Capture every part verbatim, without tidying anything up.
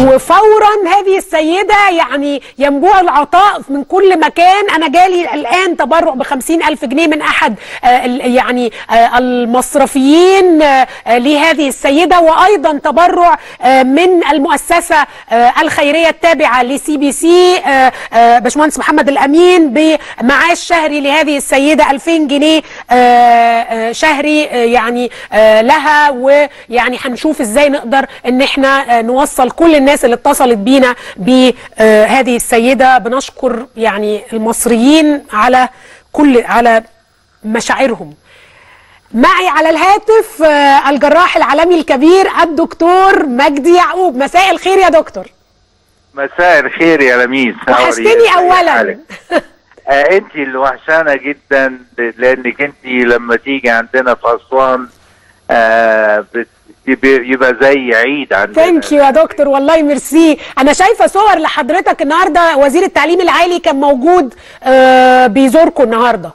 وفورا هذه السيده يعني ينبوع العطاء من كل مكان. انا جالي الان تبرع ب خمسين ألف جنيه من احد يعني المصرفيين لهذه السيده، وايضا تبرع من المؤسسه الخيريه التابعه لسي بي سي باشمهندس محمد الامين بمعاش شهري لهذه السيده ألفين جنيه شهري يعني لها. ويعني هنشوف ازاي نقدر ان احنا نوصل كل الناس اللي اتصلت بينا بهذه السيدة. بنشكر يعني المصريين على كل على مشاعرهم. معي على الهاتف الجراح العالمي الكبير الدكتور مجدي يعقوب. مساء الخير يا دكتور. مساء الخير يا لميس. وحشتني اولا. آه انت اللي وحشانه جدا، لانك انت لما تيجي عندنا في اسوان آه بت يبقى زي عيد عندنا. ثانك يو يا دكتور، والله ميرسي. انا شايفه صور لحضرتك النهارده، وزير التعليم العالي كان موجود آه بيزوركم النهارده.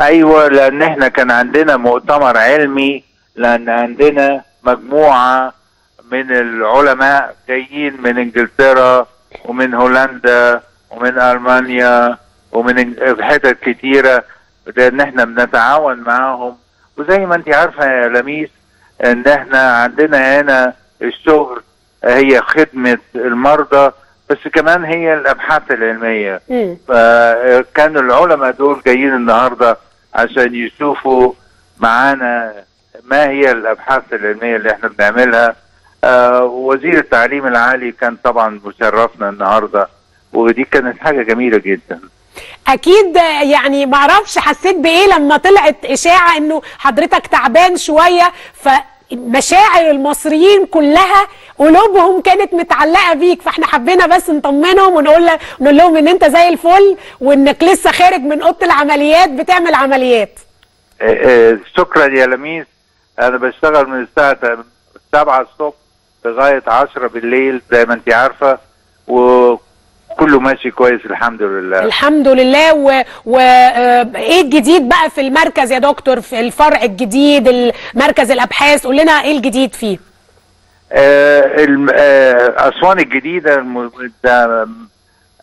ايوه، لان احنا كان عندنا مؤتمر علمي، لان عندنا مجموعه من العلماء جايين من انجلترا ومن هولندا ومن المانيا ومن حتت كتيره، لان احنا بنتعاون معاهم. وزي ما انت عارفه يا لميس ان احنا عندنا هنا الشغل هي خدمة المرضى، بس كمان هي الابحاث العلمية. فكان العلماء دول جايين النهاردة عشان يشوفوا معانا ما هي الابحاث العلمية اللي احنا بنعملها. آه وزير التعليم العالي كان طبعا مشرفنا النهاردة، ودي كانت حاجة جميلة جدا. اكيد يعني معرفش حسيت بايه لما طلعت اشاعه انه حضرتك تعبان شويه، فمشاعر المصريين كلها قلوبهم كانت متعلقه بيك، فاحنا حبينا بس نطمنهم ونقول نقول لهم ان انت زي الفل وانك لسه خارج من اوضه العمليات بتعمل عمليات. شكرا يا لميس. انا بشتغل من الساعه سبعة الصبح لغايه عشرة بالليل زي ما انت عارفه، و كله ماشي كويس الحمد لله. الحمد لله. و... و... ايه الجديد بقى في المركز يا دكتور، في الفرع الجديد مركز الابحاث؟ قول لنا ايه الجديد فيه. آه الم... آه اسوان الجديده الم...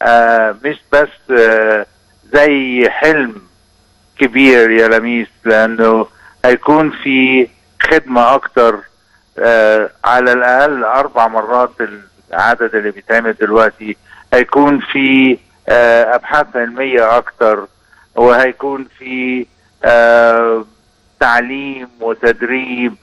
آه مش بس آه زي حلم كبير يا لميس، لانه هيكون في خدمه اكتر، آه على الاقل اربع مرات العدد اللي بيتعمل دلوقتي. هيكون في ابحاث علميه اكتر، وهيكون في تعليم وتدريب،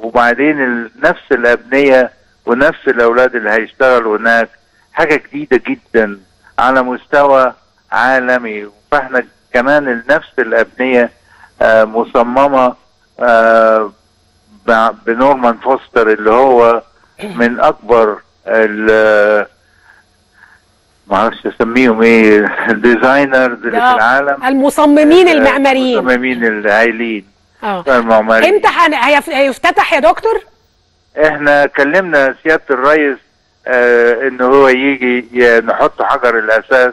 وبعدين نفس الابنيه ونفس الاولاد اللي هيشتغلوا هناك. حاجه جديده جدا على مستوى عالمي، فاحنا كمان نفس الابنيه مصممه بنورمان فوستر اللي هو من اكبر ال معرفش اسميهم ايه الديزاينرز اللي في العالم، المصممين المعماريين، المصممين العايلين اه المعماريين. امتى هيفتتح يا دكتور؟ احنا كلمنا سياده الرئيس آه انه هو يجي نحط حجر الاساس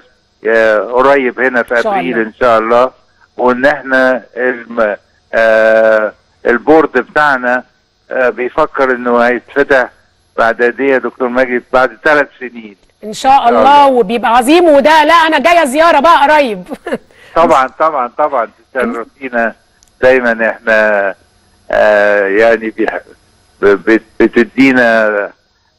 قريب هنا في ابريل ان شاء الله، وان احنا الم... آه البورد بتاعنا آه بيفكر انه هيتفتح بعد قد ايه يا دكتور مجدي؟ بعد ثلاث سنين ان شاء الله، وبيبقى عظيم. وده لا انا جايه زياره بقى قريب. طبعا طبعا طبعا تشرفينا دايما. احنا آه يعني بتدينا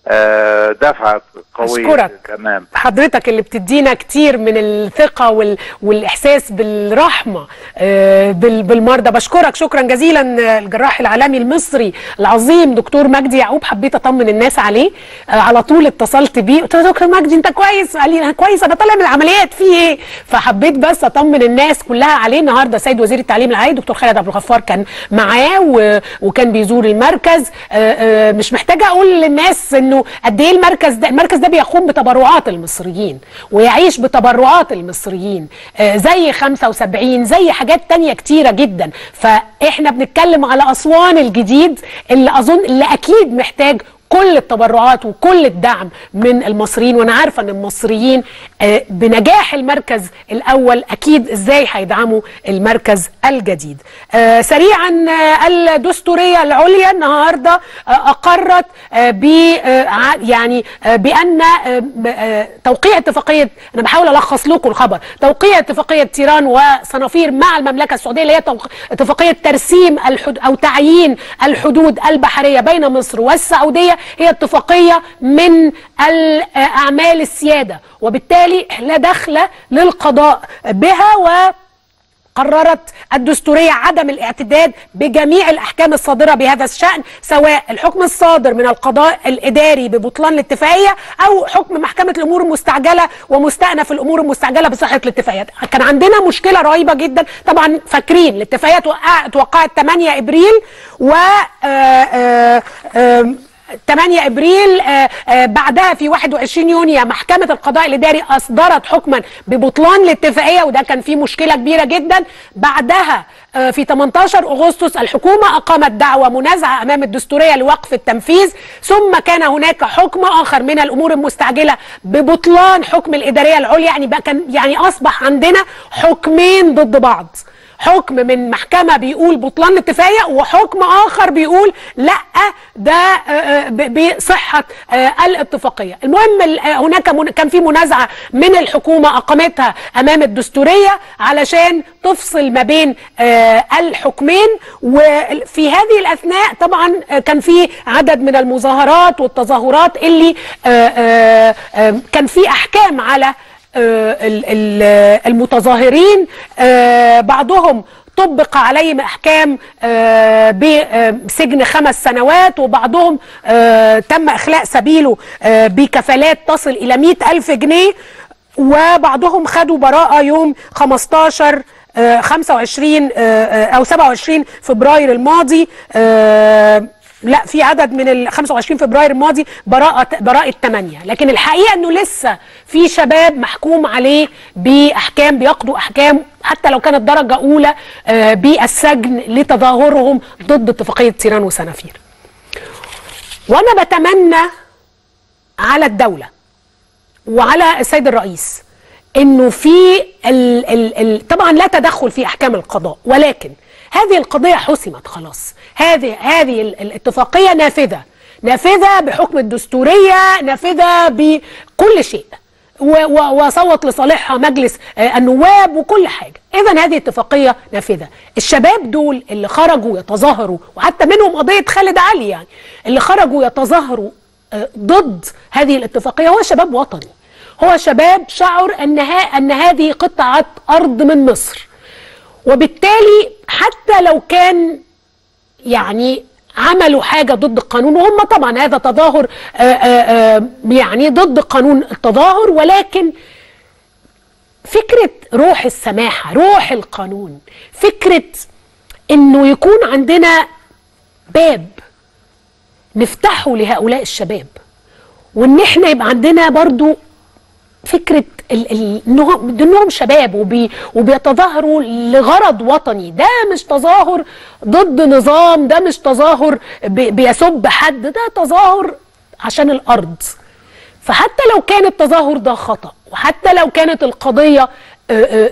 آه دفعه قويه تمام. حضرتك اللي بتدينا كتير من الثقه وال... والاحساس بالرحمه آه بال... بالمرضى. بشكرك شكرا جزيلا الجراح العالمي المصري العظيم دكتور مجدي يعقوب. حبيت اطمن الناس عليه، آه على طول اتصلت بيه قلت له دكتور مجدي انت كويس؟ قال لي انا كويس، انا طالع من العمليات، في ايه؟ فحبيت بس اطمن الناس كلها عليه. النهارده سيد وزير التعليم العالي دكتور خالد عبد الغفار كان معاه و... وكان بيزور المركز. آه آه مش محتاجه اقول للناس انه قد ايه المركز ده، المركز ده بيقوم بتبرعات المصريين ويعيش بتبرعات المصريين، آه زي خمسة وسبعين، زي حاجات تانية كتيرة جدا. فاحنا بنتكلم على أسوان الجديد اللي اظن اللي اكيد محتاج كل التبرعات وكل الدعم من المصريين، وانا عارفه ان المصريين بنجاح المركز الاول اكيد ازاي هيدعموا المركز الجديد. سريعا، الدستوريه العليا النهارده اقرت ب يعني بان توقيع اتفاقيه، انا بحاول الخص لكم الخبر، توقيع اتفاقيه تيران وصنافير مع المملكه السعوديه اللي هي اتفاقيه ترسيم الحدود او تعيين الحدود البحريه بين مصر والسعوديه، هي اتفاقية من الأعمال السيادة، وبالتالي لا دخل للقضاء بها. و قررت الدستورية عدم الاعتداد بجميع الأحكام الصادرة بهذا الشأن، سواء الحكم الصادر من القضاء الإداري ببطلان الاتفاقية أو حكم محكمة الأمور المستعجلة ومستأنف الأمور المستعجلة بصحة الاتفاقيات. كان عندنا مشكلة رهيبة جدا، طبعا فاكرين الاتفاقية توقعت ثمانية ابريل و آآ آآ ثمانية ابريل، آآ آآ بعدها في واحد وعشرين يونيو محكمة القضاء الإداري أصدرت حكما ببطلان الاتفاقية، وده كان فيه مشكلة كبيرة جدا. بعدها في ثمانية عشر أغسطس الحكومة أقامت دعوى منازعة أمام الدستورية لوقف التنفيذ، ثم كان هناك حكم آخر من الأمور المستعجلة ببطلان حكم الإدارية العليا، يعني بقى كان يعني أصبح عندنا حكمين ضد بعض، حكم من محكمة بيقول بطلان الاتفاقية وحكم آخر بيقول لأ ده بصحة الاتفاقية. المهم هناك كان في منازعة من الحكومة أقامتها أمام الدستورية علشان تفصل ما بين الحكمين، وفي هذه الأثناء طبعا كان في عدد من المظاهرات والتظاهرات اللي كان في أحكام على المتظاهرين، بعضهم طبق عليهم احكام بسجن خمس سنوات وبعضهم تم اخلاء سبيله بكفالات تصل الى مئة ألف جنيه، وبعضهم خدوا براءة يوم خمسة وعشرين أو سبعة وعشرين فبراير الماضي، لا في عدد من ال خمسة وعشرين فبراير الماضي براءة براءة ثمانية، لكن الحقيقة انه لسه في شباب محكوم عليه باحكام، بيقضوا احكام حتى لو كانت درجة أولى بالسجن لتظاهرهم ضد اتفاقية تيران وصنافير. وأنا بتمنى على الدولة وعلى السيد الرئيس انه في ال ال ال طبعا لا تدخل في احكام القضاء، ولكن هذه القضية حسمت خلاص، هذه هذه الاتفاقية نافذة، نافذة بحكم الدستورية، نافذة بكل شيء، وصوت لصالحها مجلس النواب وكل حاجة. إذا هذه اتفاقية نافذة. الشباب دول اللي خرجوا يتظاهروا، وحتى منهم قضية خالد علي، يعني اللي خرجوا يتظاهروا ضد هذه الاتفاقية، هو شباب وطني، هو شباب شعر أن أن هذه قطعة أرض من مصر، وبالتالي حتى لو كان يعني عملوا حاجة ضد القانون، وهم طبعا هذا تظاهر آآ آآ يعني ضد قانون التظاهر، ولكن فكرة روح السماحة، روح القانون، فكرة انه يكون عندنا باب نفتحه لهؤلاء الشباب، وان احنا يبقى عندنا برضو فكرة انهم شباب وبي وبيتظاهروا لغرض وطني، ده مش تظاهر ضد نظام، ده مش تظاهر بيسب حد، ده تظاهر عشان الارض. فحتى لو كان التظاهر ده خطأ، وحتى لو كانت القضية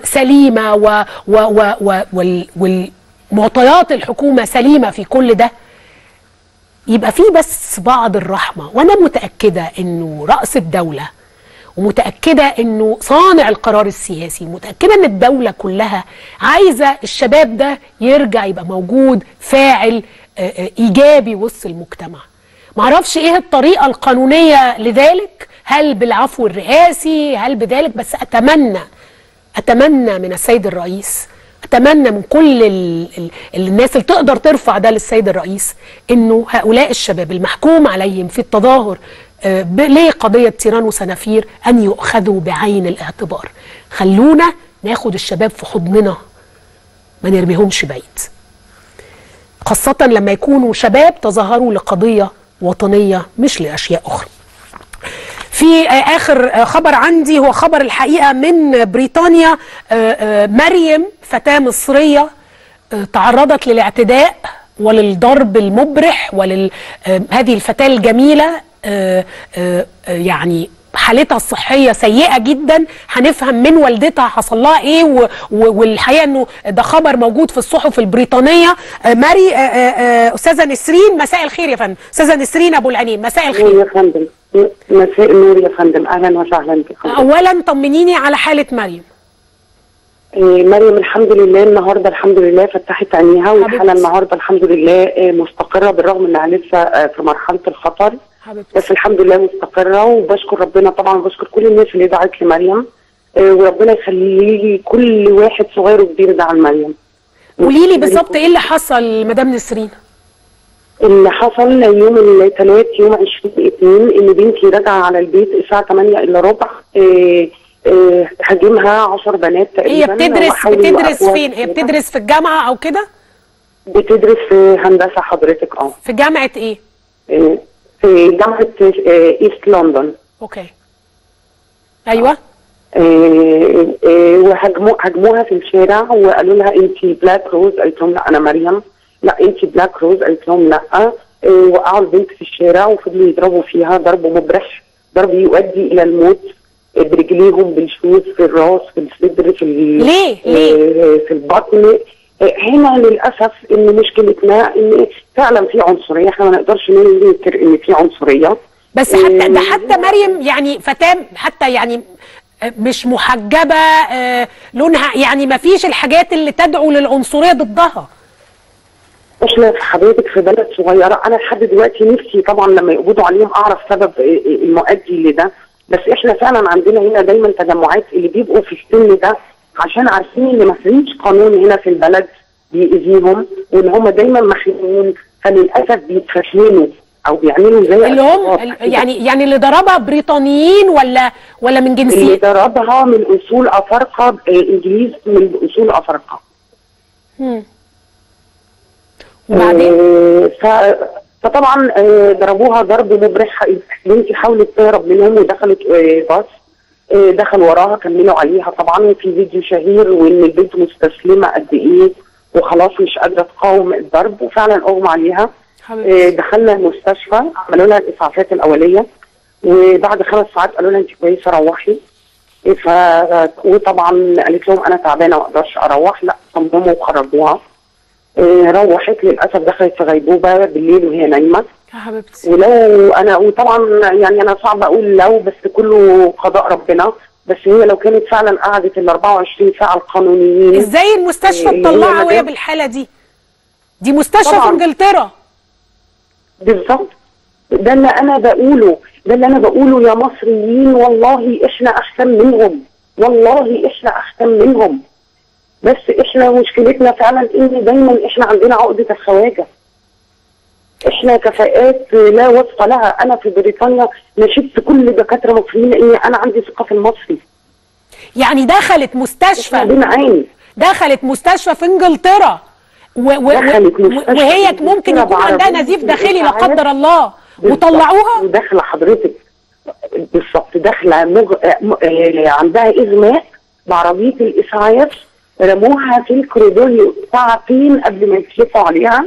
سليمة و والمعطيات الحكومة سليمة في كل ده، يبقى في بس بعض الرحمة. وانا متأكدة انه رأس الدولة، ومتأكدة انه صانع القرار السياسي، متأكدة ان الدولة كلها عايزة الشباب ده يرجع يبقى موجود فاعل ايجابي وسط المجتمع. معرفش ايه الطريقة القانونية لذلك، هل بالعفو الرئاسي، هل بذلك، بس اتمنى اتمنى من السيد الرئيس، اتمنى من كل ال ال الناس اللي تقدر ترفع ده للسيد الرئيس، انه هؤلاء الشباب المحكوم عليهم في التظاهر ليه قضية تيران وصنافير أن يؤخذوا بعين الاعتبار. خلونا ناخد الشباب في حضننا، ما نرميهمش بعيد، خاصة لما يكونوا شباب تظاهروا لقضية وطنية مش لأشياء أخرى. في آخر خبر عندي هو خبر الحقيقة من بريطانيا، مريم فتاة مصرية تعرضت للاعتداء وللضرب المبرح ولل هذه الفتاة الجميلة يعني حالتها الصحية سيئة جدا، هنفهم من والدتها حصل لها ايه. والحقيقة انه ده خبر موجود في الصحف البريطانية. ماري استاذة نسرين، مساء الخير يا فندم. استاذة نسرين ابو العنين، مساء الخير يا فندم. مساء النور يا فندم، اهلا وسهلا بك. اولا طمنيني على حالة مريم. مريم الحمد لله النهارده الحمد لله فتحت عينيها، والحاله النهارده الحمد لله مستقره بالرغم انها لسه في مرحله الخطر، بس الحمد لله مستقره. وبشكر ربنا طبعا، بشكر كل الناس اللي دعت لمريم، وربنا يخلي لي كل واحد صغير وكبير دعا لمريم. قولي لي بالظبط ايه اللي حصل مدام نسرين؟ اللي حصل يوم الثلاث يوم عشرين اتنين ان بنتي راجعه على البيت الساعه تمانية الا ربع، هاجمها عشر بنات تقريبا. هي بتدرس بتدرس فين؟ هي بتدرس في الجامعه او كده؟ بتدرس في هندسه حضرتك. اه في جامعه ايه؟ في جامعه ايست لندن. اوكي. ايوه. وهاجموها هاجموها في الشارع وقالوا لها انت بلاك روز، قالت لهم لا انا مريم. لا انت بلاك روز، قالت لهم لا. وقعوا البنت في الشارع وفضلوا يضربوا فيها ضرب مبرح، ضرب يؤدي الى الموت، برجليهم، بالشوز، في الراس، في الصدر، في ليه؟ ليه؟ في البطن. هنا للاسف ان مشكلتنا ان فعلا في عنصريه، احنا ما نقدرش ننكر ان في عنصريه. بس حتى ده حتى مريم يعني فتاه، حتى يعني مش محجبه، لونها يعني ما فيش الحاجات اللي تدعو للعنصريه ضدها. احنا في حضرتك في بلد صغيره، انا لحد دلوقتي نفسي طبعا لما يقبضوا عليهم اعرف سبب المؤدي لده، بس احنا فعلا عندنا هنا دايما تجمعات اللي بيبقوا في السن ده عشان عارفين ان ما فيش قانون هنا في البلد بيأذيهم، وان هم دايما محرومين، فللاسف بيتفشلوا او بيعملوا زي اللي هم يعني يعني اللي ضربها بريطانيين ولا ولا من جنسيه؟ اللي ضربها من اصول افارقه، انجليز من اصول افارقه. امم وبعدين؟ آه ف... فطبعا ضربوها ضرب مبرح، بنتي حاولت تهرب منهم ودخلت باص، دخل وراها كملوا عليها طبعا، وفي فيديو شهير وان البنت مستسلمه قد ايه وخلاص مش قادره تقاوم الضرب، وفعلا اغمى عليها. دخلنا المستشفى عملوا لها الاسعافات الاوليه، وبعد خمس ساعات قالوا لها انت كويسه روحي. ف وطبعا قالت لهم انا تعبانه ما اقدرش اروح، لا صمموا وخرجوها. روحت للاسف دخلت في غيبوبه بالليل وهي نايمه يا حبيبتي. ولو انا وطبعا يعني انا صعب اقول لو، بس كله قضاء ربنا. بس هي لو كانت فعلا قعدت ال اربعة وعشرين ساعة القانونيين، ازاي المستشفى تطلعها وهي بالحاله دي؟ دي مستشفى في انجلترا بالظبط. ده اللي انا بقوله، ده اللي انا بقوله يا مصريين، والله احنا احسن منهم، والله احنا احسن منهم، بس احنا مشكلتنا فعلا ان دايما احنا عندنا عقده الخواجه. احنا كفاءات لا وصف لها. انا في بريطانيا نشدت كل دكاتره مصريين لان انا عندي ثقه في المصري. يعني دخلت مستشفى بنعاني، دخلت مستشفى في انجلترا و و وهي ممكن يكون عندها نزيف داخلي لا قدر الله وطلعوها؟ داخله حضرتك بالظبط، داخله مغ... عندها اغماء بعربيه الاسعاف، رموها في الكوريدور ساعتين قبل ما يكشفوا عليها،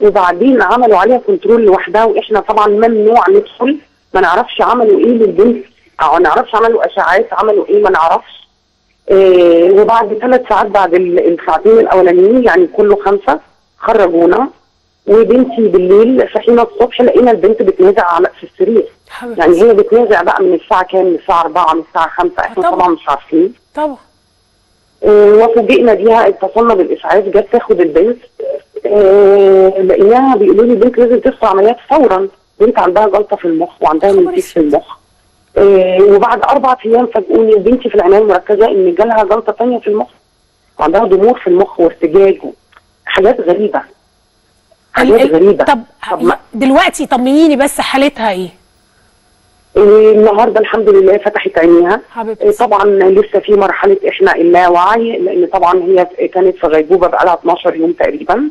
وبعدين عملوا عليها كنترول لوحدها، واحنا طبعا ممنوع ندخل، ما نعرفش عملوا ايه للبنت، ما نعرفش عملوا اشعاعات، عملوا ايه ما نعرفش. إيه وبعد ثلاث ساعات بعد الساعتين الاولانيين يعني كله خمسه خرجونا، وبنتي بالليل صحينا الصبح لقينا البنت بتنازع على في السرير. يعني هي بتنازع بقى من الساعه كام؟ من الساعه اربعة، من الساعه خمسة، احنا طبعا, طبعا مش عارفين طبعا. وفوجئنا بيها، اتصلنا بالاسعاف جت تاخد البنت، آه لقيناها بيقولوا لي البنت لازم تدخل عمليات فورا، بنت عندها جلطه في المخ وعندها منفيش في المخ. آه وبعد اربع ايام فاجئوني بنتي في العنايه المركزه ان جالها جلطه ثانيه في المخ، وعندها ضمور في المخ وارتجاج، حاجات غريبه حاجات غريبه. طب, طب دلوقتي طمنيني بس حالتها ايه؟ النهارده الحمد لله فتحت عينيها حبيبتي. طبعا لسه في مرحله احنا اللاوعي لان طبعا هي كانت في غيبوبه بقالها اتناشر يوم تقريبا،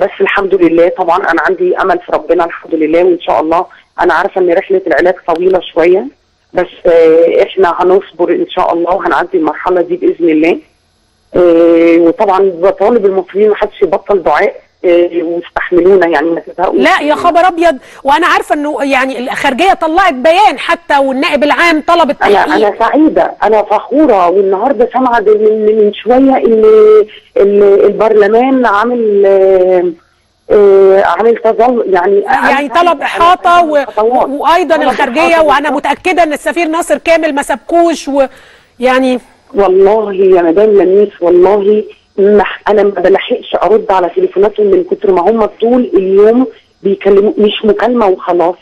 بس الحمد لله طبعا انا عندي امل في ربنا الحمد لله، وان شاء الله انا عارفه ان رحله العلاج طويله شويه، بس احنا هنصبر ان شاء الله وهنعدي المرحله دي باذن الله. وطبعا بطالب المصريين ما حدش يبطل دعاء ويستحملونا يعني ما تزهقوش. لا يا خبر ابيض، وانا عارفه انه يعني الخارجيه طلعت بيان حتى والنائب العام طلب التحقيق. انا انا سعيده، انا فخوره، والنهارده سامعه من, من شويه ان البرلمان عامل آه عامل تظل يعني يعني طلب احاطه و... وايضا الخارجيه، وانا متاكده ان السفير ناصر كامل ما سابكوش. ويعني والله يا مدام لميس والله مح... انا ما بلحقش ارد على تليفوناتهم من كتر ما هم طول اليوم بيكلموا، مش مكالمه وخلاص،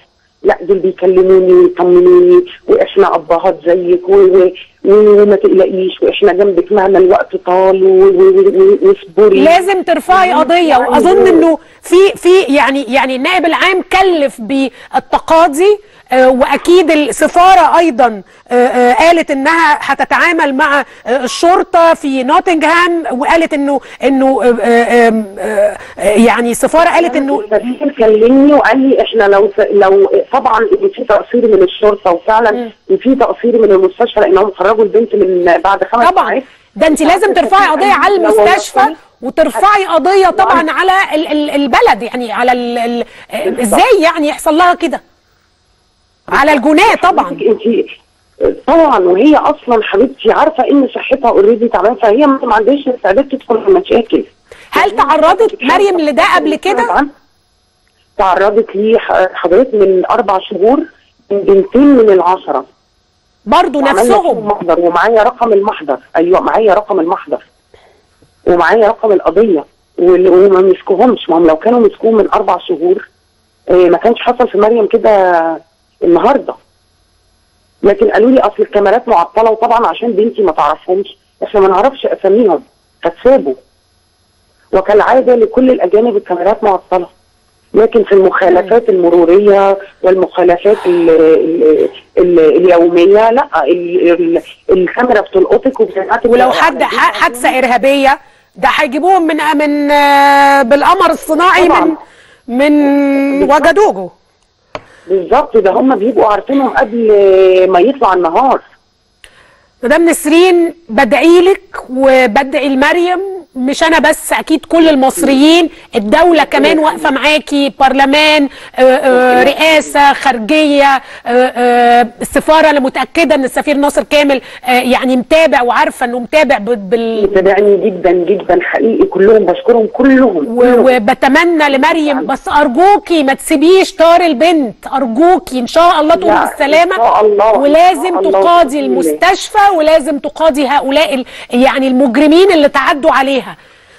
لا دول بيكلموني ويطمنوني واحنا ابهات زيك و... وما تقلقيش واحنا جنبك مهما الوقت طال واصبري. لازم ترفعي قضيه، واظن انه في في يعني يعني النائب العام كلف بالتقاضي، واكيد السفاره ايضا قالت انها هتتعامل مع الشرطه في نوتنغهام، وقالت انه انه يعني السفاره قالت انه كلمني وقال لي احنا لو لو طبعا في تقصير من الشرطه وفعلا في تقصير من المستشفى لانهم خرجوا البنت من بعد خمس ساعات طبعا. ده انت لازم ترفعي قضيه على المستشفى وترفعي قضيه طبعا على البلد، يعني على ازاي يعني يحصل لها كده على الجناة طبعا طبعا. وهي اصلا حبيبتي عارفه ان صحتها اوريدي تعبانه، فهي ما عندهاش استعداد تدخل في مشاكل. هل تعرضت مريم لده قبل كده؟ تعرضت ليه حضرتك من اربع شهور من بنتين من العشره برضه نفسهم، محضر ومعايا رقم المحضر. ايوه معايا رقم المحضر ومعايا رقم القضيه وما مسكوهمش. ما هم لو كانوا مسكوهم من اربع شهور إيه ما كانش حصل في مريم كده النهارده. لكن قالوا لي اصل الكاميرات معطله، وطبعا عشان بنتي ما تعرفهمش احنا ما نعرفش اساميهم فاتسابوا، وكالعاده لكل الاجانب الكاميرات معطله. لكن في المخالفات المروريه والمخالفات ال ال ال اليوميه لا ال ال الكاميرا بتلقطك وبتبعتك. ولو حد حادثه ارهابيه ده هيجيبوهم من من بالقمر الصناعي طبعاً. من من وجدوجو بالظبط، ده هم بيبقوا عارفينهم قبل ما يطلع النهار. مدام نسرين بدعي لك وبدعي لمريم، مش انا بس، اكيد كل المصريين، الدوله كمان واقفه معاكي، برلمان، رئاسه، خارجيه، السفاره اللي متاكده ان السفير ناصر كامل يعني متابع وعارفه انه متابع بال متابعني جدا جدا حقيقي، كلهم بشكرهم كلهم. وبتمنى لمريم بس ارجوكي ما تسيبيش طار البنت، ارجوكي ان شاء الله تقوم بالسلامه، ولازم تقاضي المستشفى ولازم تقاضي هؤلاء يعني المجرمين اللي تعدوا عليها.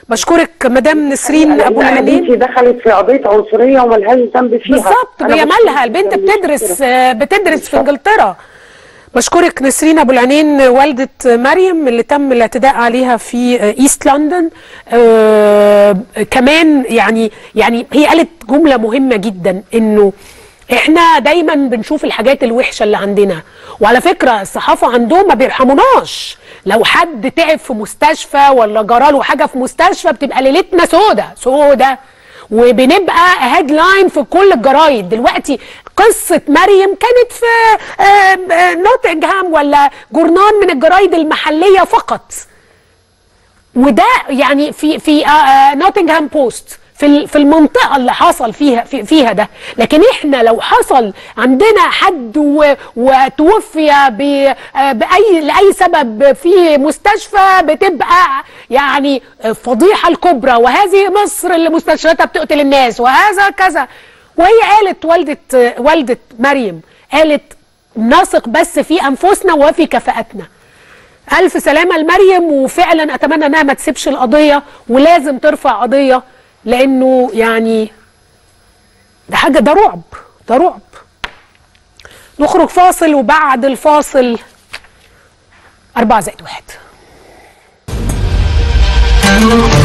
بشكرك مدام نسرين ابو العنين. بنتي دخلت في قضيه عنصريه وملهاش ذنب فيها بالظبط، هي مالها؟ البنت بتدرس بتدرس في انجلترا. بشكرك نسرين ابو العنين والده مريم اللي تم الاعتداء عليها في ايست لندن. آه كمان يعني يعني هي قالت جمله مهمه جدا، انه احنا دايما بنشوف الحاجات الوحشه اللي عندنا، وعلى فكره الصحافه عندهم ما بيرحموناش. لو حد تعب في مستشفى ولا جراله حاجه في مستشفى بتبقى ليلتنا سودة سودة، وبنبقى هيدلاين في كل الجرايد. دلوقتي قصه مريم كانت في نوتنغهام ولا جورنان من الجرايد المحليه فقط، وده يعني في في نوتنغهام بوست في في المنطقه اللي حصل فيها في فيها ده. لكن احنا لو حصل عندنا حد وتوفي باي لاي سبب في مستشفى بتبقى يعني فضيحه الكبرى، وهذه مصر اللي مستشفياتها بتقتل الناس وهذا كذا. وهي قالت والده والده مريم قالت نثق بس في انفسنا وفي كفاءتنا. الف سلامه لمريم، وفعلا اتمنى انها ما تسيبش القضيه، ولازم ترفع قضيه لانه يعني ده حاجه، ده رعب، ده رعب. نخرج فاصل، وبعد الفاصل أربعة زائد واحد.